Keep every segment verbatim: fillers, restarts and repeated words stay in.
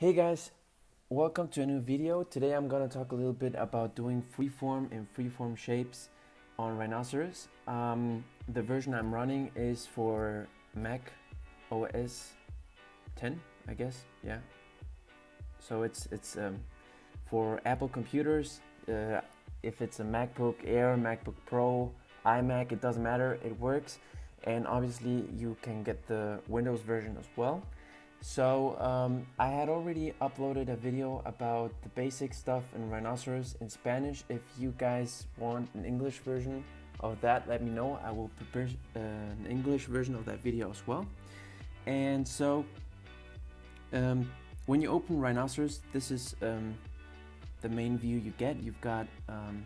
Hey guys, welcome to a new video. Today I'm gonna talk a little bit about doing freeform and freeform shapes on Rhinoceros. Um, the version I'm running is for Mac O S ten, I guess, yeah. So it's, it's um, for Apple computers. Uh, if it's a MacBook Air, MacBook Pro, iMac, it doesn't matter, it works. And obviously you can get the Windows version as well. So um, I had already uploaded a video about the basic stuff in Rhinoceros in Spanish. If you guys want an English version of that, let me know. I will prepare uh, an English version of that video as well. And so um, when you open Rhinoceros, this is um, the main view you get. You've got um,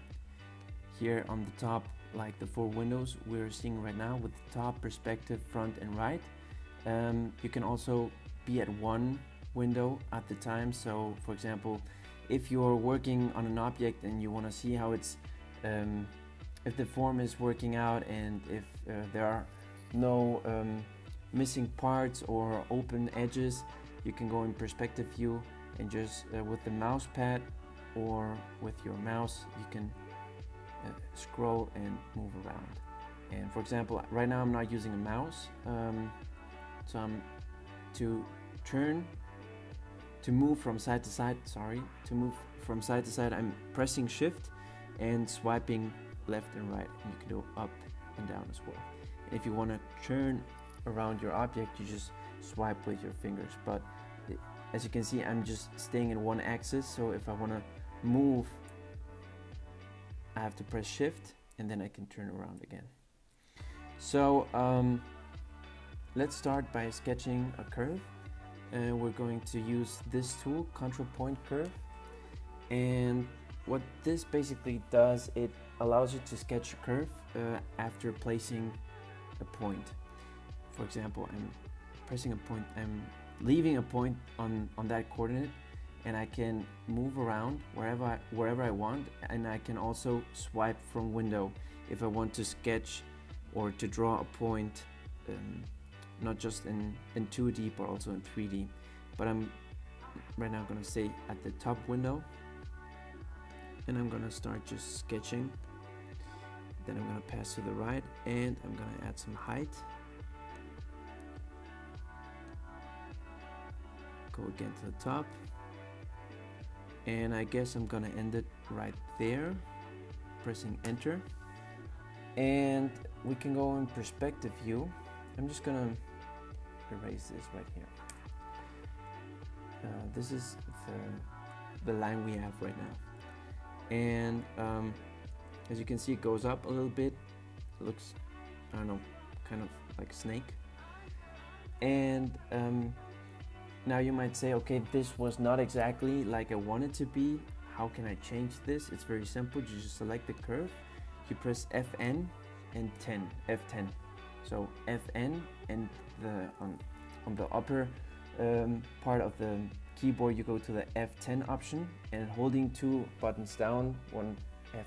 here on the top, like the four windows we're seeing right now with the top, perspective, front and right. Um, you can also be at one window at the time. So for example, if you're working on an object and you want to see how it's um, if the form is working out and if uh, there are no um, missing parts or open edges, you can go in perspective view and just uh, with the mouse pad or with your mouse you can uh, scroll and move around. And for example, right now I'm not using a mouse, um, so I'm to turn, to move from side to side, sorry, to move from side to side, I'm pressing shift and swiping left and right, and you can do up and down as well. And if you want to turn around your object, you just swipe with your fingers, but as you can see, I'm just staying in one axis, so if I want to move, I have to press shift, and then I can turn around again. So, um, let's start by sketching a curve, and uh, we're going to use this tool, Control Point Curve. And what this basically does, it allows you to sketch a curve uh, after placing a point. For example, I'm pressing a point, I'm leaving a point on, on that coordinate, and I can move around wherever I, wherever I want, and I can also swipe from window if I want to sketch or to draw a point um, not just in, in two D but also in three D. But I'm right now going to stay at the top window and I'm going to start just sketching. Then I'm going to pass to the right and I'm going to add some height. Go again to the top and I guess I'm going to end it right there, pressing enter. And we can go in perspective view. I'm just gonna erase this right here. Uh, this is the, the line we have right now. And um, as you can see, it goes up a little bit. It looks, I don't know, kind of like a snake. And um, now you might say, okay, this was not exactly like I want it to be. How can I change this? It's very simple. You just select the curve. You press F N and ten, F ten. So F N and the, on, on the upper um, part of the keyboard, you go to the F ten option and holding two buttons down, one F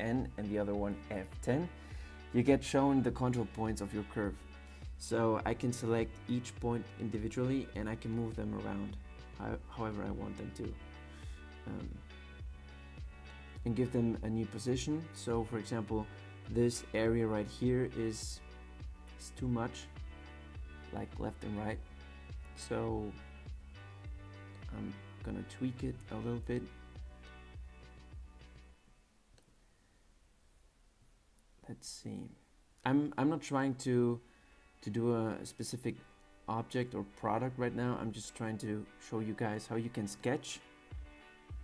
N and the other one F ten, you get shown the control points of your curve. So I can select each point individually and I can move them around how, however I want them to. Um, and give them a new position. So for example, this area right here is it's too much, like left and right, so I'm gonna tweak it a little bit, let's see. I'm, I'm not trying to to do a specific object or product right now, I'm just trying to show you guys how you can sketch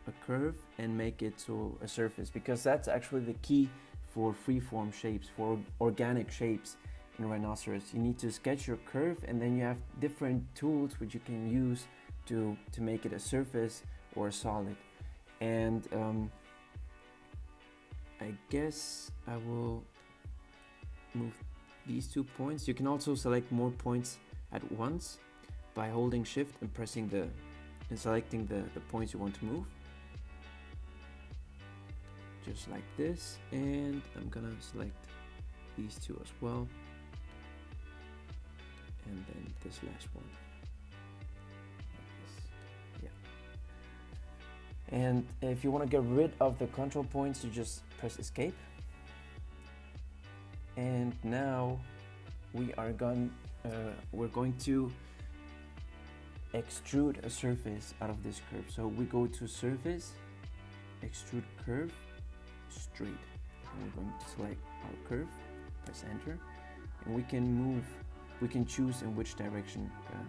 a curve and make it to a surface, because that's actually the key for freeform shapes, for organic shapes. In Rhinoceros, you need to sketch your curve and then you have different tools which you can use to to make it a surface or a solid. And um, I guess I will move these two points. You can also select more points at once by holding shift and pressing the and selecting the, the points you want to move, just like this. And I'm gonna select these two as well. And then this last one, like this. Yeah. And if you want to get rid of the control points, you just press escape. And now we are going uh, we're going to extrude a surface out of this curve. So we go to surface, extrude curve, straight. And we're going to select our curve, press enter, and we can move, we can choose in which direction um,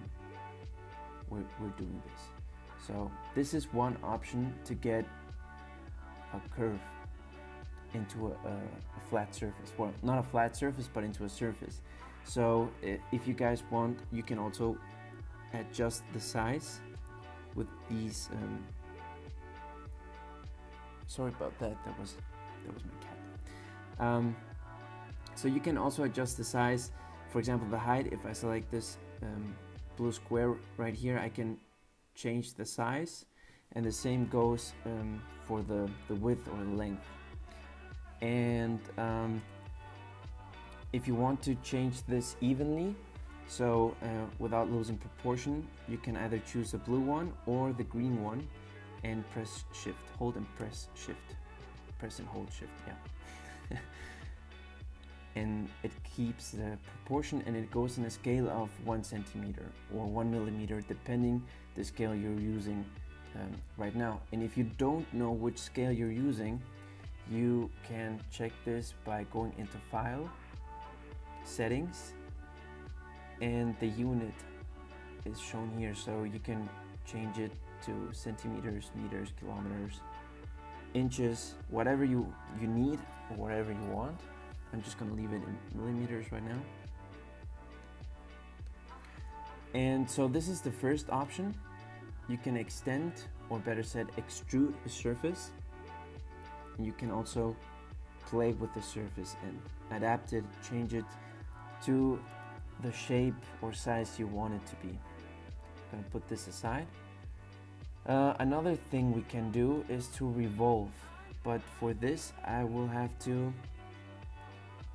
we're, we're doing this. So this is one option to get a curve into a, a, a flat surface. Well, not a flat surface, but into a surface. So if you guys want, you can also adjust the size with these. Um, sorry about that. That was that was my cat. Um, so you can also adjust the size. For example, the height. If I select this um, blue square right here, I can change the size, and the same goes um, for the, the width or length. And um, if you want to change this evenly, so uh, without losing proportion, you can either choose the blue one or the green one and press shift, hold and press shift, press and hold shift, yeah. And it keeps the proportion, and it goes in a scale of one centimeter or one millimeter, depending the scale you're using um, right now. And if you don't know which scale you're using, you can check this by going into File, Settings, and the unit is shown here. So you can change it to centimeters, meters, kilometers, inches, whatever you, you need or whatever you want. I'm just going to leave it in millimeters right now. And so this is the first option. You can extend, or better said, extrude a surface. And you can also play with the surface and adapt it, change it to the shape or size you want it to be. I'm going to put this aside. Uh, another thing we can do is to revolve. But for this, I will have to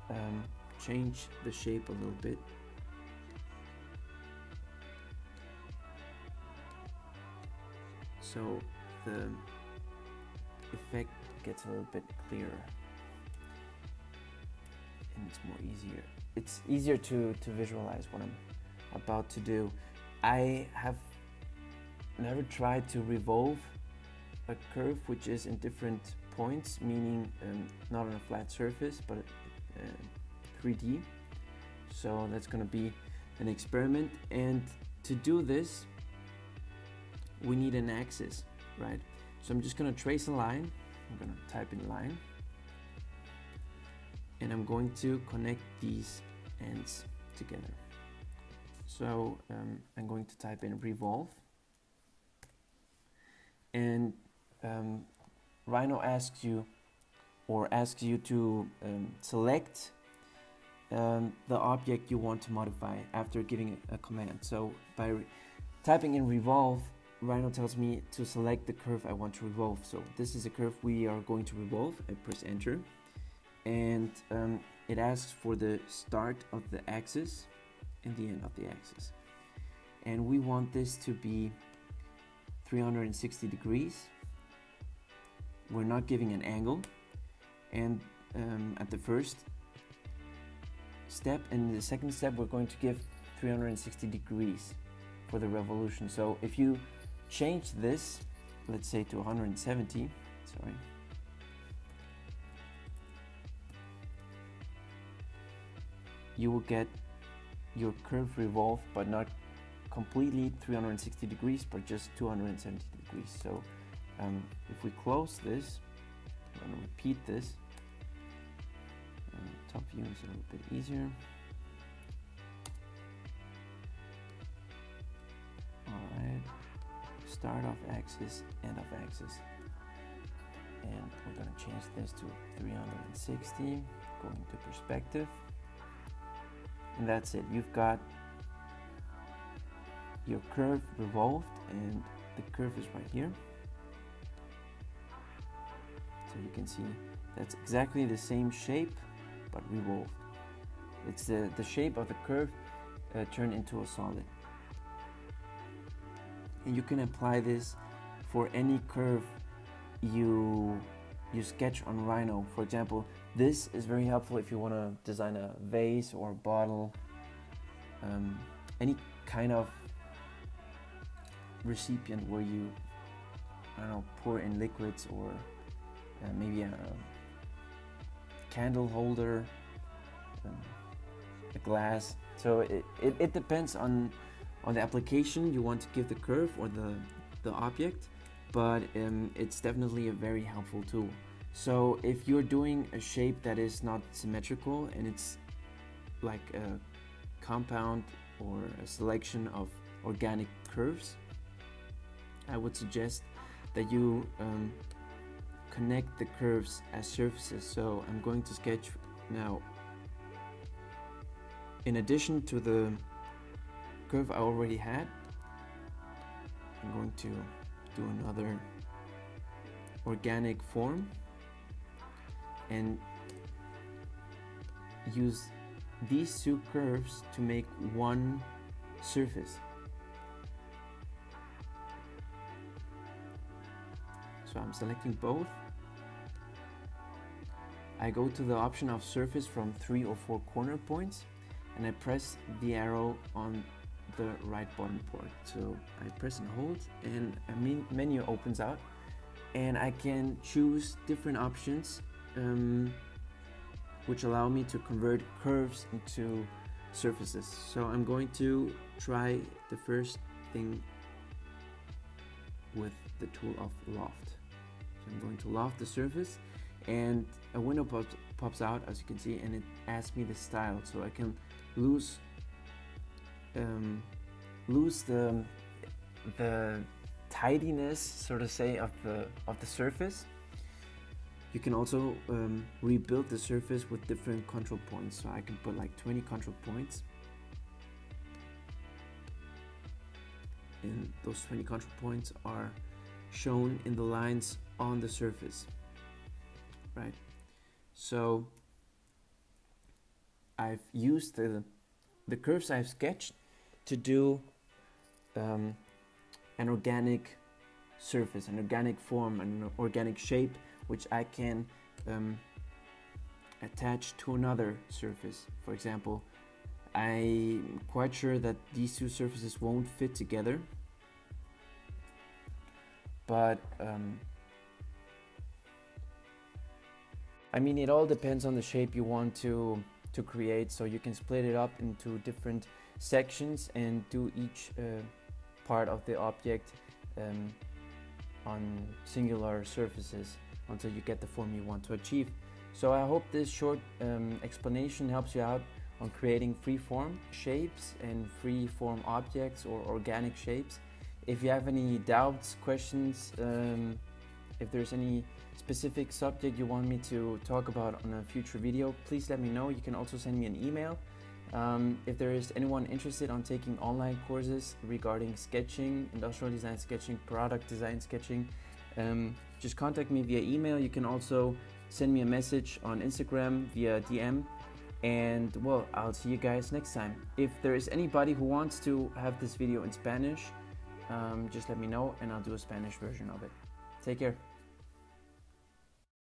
Um, change the shape a little bit. So the effect gets a little bit clearer and it's more easier. It's easier to, to visualize what I'm about to do. I have never tried to revolve a curve which is in different points, meaning um, not on a flat surface, but Uh, three D. So that's going to be an experiment, and to do this we need an axis, right? So I'm just going to trace a line. I'm going to type in line, and I'm going to connect these ends together. So um, I'm going to type in revolve, and um, Rhino asks you or asks you to um, select um, the object you want to modify after giving a command. So by typing in revolve, Rhino tells me to select the curve I want to revolve. So this is a curve we are going to revolve. I press enter, and um, it asks for the start of the axis and the end of the axis. And we want this to be three hundred sixty degrees. We're not giving an angle. And um, at the first step and the second step, we're going to give three hundred sixty degrees for the revolution. So if you change this, let's say to one hundred seventy, sorry, you will get your curve revolve, but not completely three hundred sixty degrees, but just two hundred seventy degrees. So um, if we close this, I'm gonna repeat this. Um, top view is a little bit easier. Alright, start off axis, end of axis. And we're gonna change this to three hundred sixty, going to perspective. And that's it. You've got your curve revolved, and the curve is right here. So you can see that's exactly the same shape, but revolved. It's the, the shape of the curve uh, turned into a solid. And you can apply this for any curve you you sketch on Rhino. For example, this is very helpful if you want to design a vase or a bottle, um, any kind of recipient where you, I don't know, pour in liquids, or uh, maybe a candle holder, um, a glass. So it, it, it depends on on the application you want to give the curve or the the object, but um, it's definitely a very helpful tool. So if you're doing a shape that is not symmetrical and it's like a compound or a selection of organic curves, I would suggest that you um, connect the curves as surfaces. So I'm going to sketch now. In addition to the curve I already had, I'm going to do another organic form and use these two curves to make one surface. So I'm selecting both. I go to the option of surface from three or four corner points, and I press the arrow on the right bottom part. So I press and hold, and a menu opens out, and I can choose different options, um, which allow me to convert curves into surfaces. So I'm going to try the first thing with the tool of loft. So I'm going to loft the surface, and a window pops, pops out, as you can see, and it asks me the style. So I can lose um, lose the the tidiness, so to say, of the of the surface. You can also um, rebuild the surface with different control points. So I can put like twenty control points, and those twenty control points are shown in the lines on the surface, right? So I've used the, the curves I've sketched to do um, an organic surface, an organic form, an organic shape, which I can um, attach to another surface. For example, I'm quite sure that these two surfaces won't fit together, but um, I mean, it all depends on the shape you want to to create, so you can split it up into different sections and do each uh, part of the object um, on singular surfaces until you get the form you want to achieve. So I hope this short um, explanation helps you out on creating freeform shapes and freeform objects or organic shapes. If you have any doubts, questions, um, if there's any specific subject you want me to talk about on a future video, please let me know. You can also send me an email. Um, if there is anyone interested on taking online courses regarding sketching, industrial design sketching, product design sketching, um, just contact me via email. You can also send me a message on Instagram via D M. And well, I'll see you guys next time. If there is anybody who wants to have this video in Spanish, um, just let me know and I'll do a Spanish version of it. Take care.